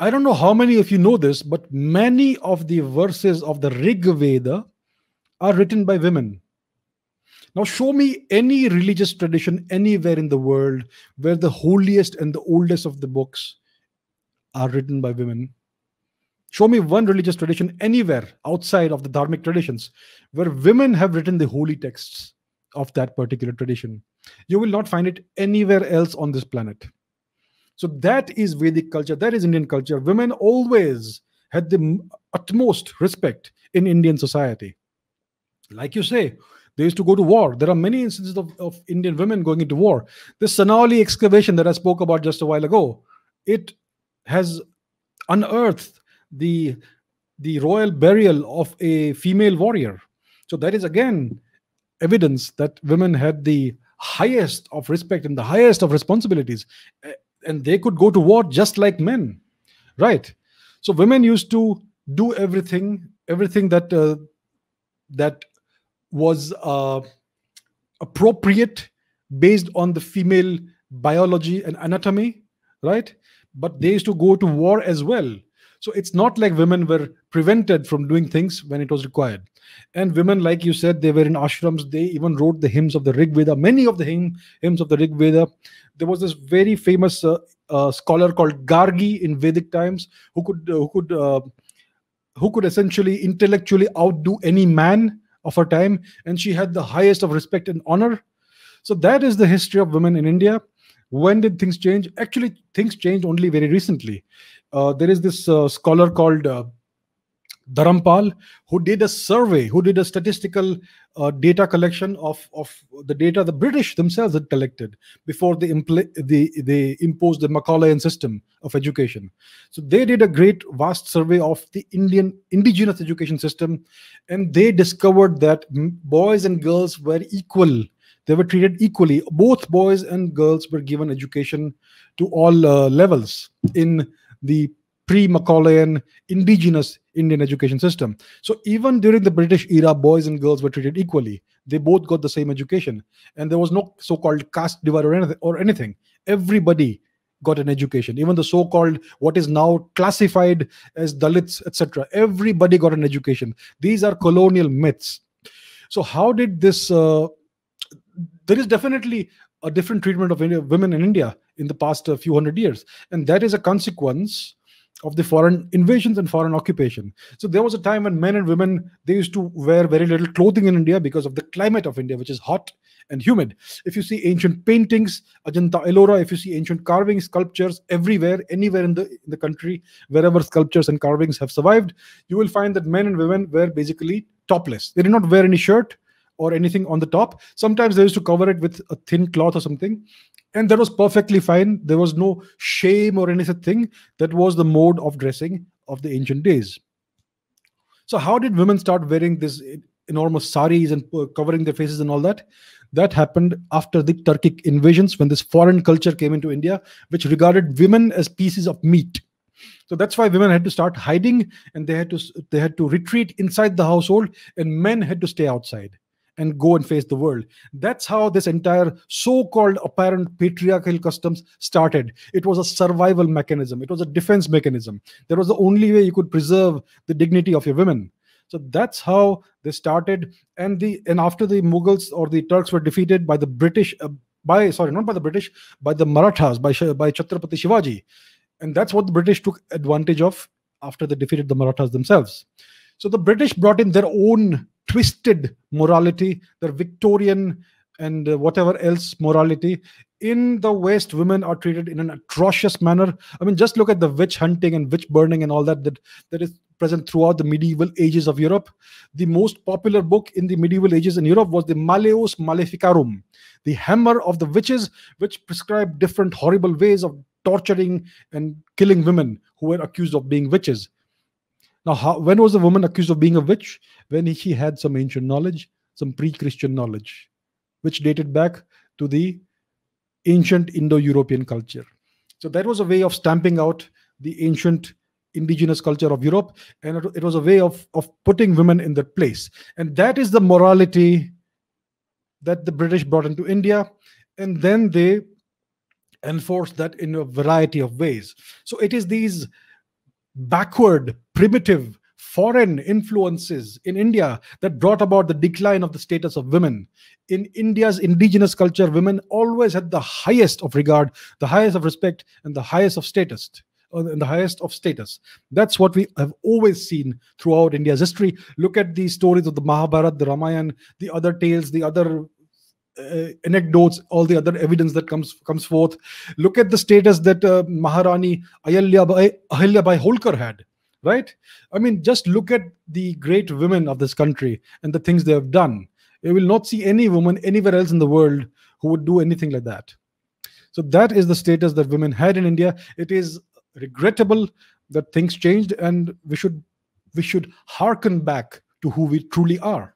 I don't know how many of you know this, but many of the verses of the Rig Veda are written by women. Now show me any religious tradition anywhere in the world where the holiest and the oldest of the books are written by women. Show me one religious tradition anywhere outside of the dharmic traditions where women have written the holy texts of that particular tradition. You will not find it anywhere else on this planet. So that is Vedic culture. That is Indian culture. Women always had the utmost respect in Indian society. Like you say, they used to go to war. There are many instances of Indian women going into war. The Sonali excavation that I spoke about just a while ago, it has unearthed the royal burial of a female warrior. So that is again evidence that women had the highest of respect and the highest of responsibilities, and they could go to war just like men, right? So women used to do everything that that was appropriate based on the female biology and anatomy, right? But they used to go to war as well. So it's not like women were prevented from doing things when it was required. And women, like you said, they were in ashrams. They even wrote the hymns of the Rig Veda, many of the hymns of the Rig Veda. There was this very famous scholar called Gargi in Vedic times who could essentially intellectually outdo any man of her time, and she had the highest of respect and honor. So that is the history of women in India. When did things change? Actually, things changed only very recently. There is this scholar called Dharampal who did a survey, who did a statistical data collection of the data the British themselves had collected before they imposed the Macaulayan system of education. So they did a great vast survey of the Indian indigenous education system, and they discovered that boys and girls were equal. They were treated equally. Both boys and girls were given education to all levels in the pre-Macaulayan indigenous Indian education system. So even during the British era, boys and girls were treated equally. They both got the same education, and there was no so-called caste divide or anything. Everybody got an education. Even the so-called what is now classified as Dalits, etc. Everybody got an education. These are colonial myths. So how did this... There is definitely a different treatment of women in India in the past few hundred years. And that is a consequence of the foreign invasions and foreign occupation. So there was a time when men and women, they used to wear very little clothing in India because of the climate of India, which is hot and humid. If you see ancient paintings, Ajanta Elora, if you see ancient carvings, sculptures everywhere, anywhere in the country, wherever sculptures and carvings have survived, you will find that men and women were basically topless. They did not wear any shirt or anything on the top. Sometimes they used to cover it with a thin cloth or something. And that was perfectly fine. There was no shame or any such thing. That was the mode of dressing of the ancient days. So how did women start wearing these enormous saris and covering their faces and all that? That happened after the Turkic invasions, when this foreign culture came into India, which regarded women as pieces of meat. So that's why women had to start hiding, and they had to retreat inside the household, and men had to stay outside and go and face the world. That's how this entire so-called apparent patriarchal customs started. It was a survival mechanism. It was a defense mechanism. That was the only way you could preserve the dignity of your women. So that's how they started. And after the Mughals or the Turks were defeated by the British, by the Marathas, by Chhatrapati Shivaji. And that's what the British took advantage of after they defeated the Marathas themselves. So the British brought in their own twisted morality, their Victorian and whatever else morality. In the West, women are treated in an atrocious manner. I mean, just look at the witch hunting and witch burning and all that is present throughout the medieval ages of Europe. The most popular book in the medieval ages in Europe was the Malleus Maleficarum, the Hammer of the Witches, which prescribed different horrible ways of torturing and killing women who were accused of being witches. Now, when was a woman accused of being a witch? When she had some ancient knowledge, some pre-Christian knowledge, which dated back to the ancient Indo-European culture. So that was a way of stamping out the ancient indigenous culture of Europe, and it was a way of putting women in their place. And that is the morality that the British brought into India, and then they enforced that in a variety of ways. So it is these backward, primitive, foreign influences in India that brought about the decline of the status of women. In India's indigenous culture, women always had the highest of regard, the highest of respect, and the highest of status. That's what we have always seen throughout India's history. Look at the stories of the Mahabharata, the Ramayan, the other tales, the other anecdotes, all the other evidence that comes forth. Look at the status that Maharani Ahilyabai Holkar had, right? I mean, just look at the great women of this country and the things they have done. You will not see any woman anywhere else in the world who would do anything like that. So that is the status that women had in India. It is regrettable that things changed, and we should hearken back to who we truly are.